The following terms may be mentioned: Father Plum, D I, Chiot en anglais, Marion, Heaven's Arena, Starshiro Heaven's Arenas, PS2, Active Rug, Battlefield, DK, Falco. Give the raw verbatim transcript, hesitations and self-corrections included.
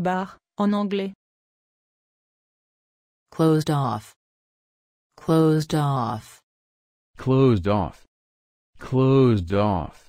Bar, en anglais. Closed off. Closed off. Closed off. Closed off.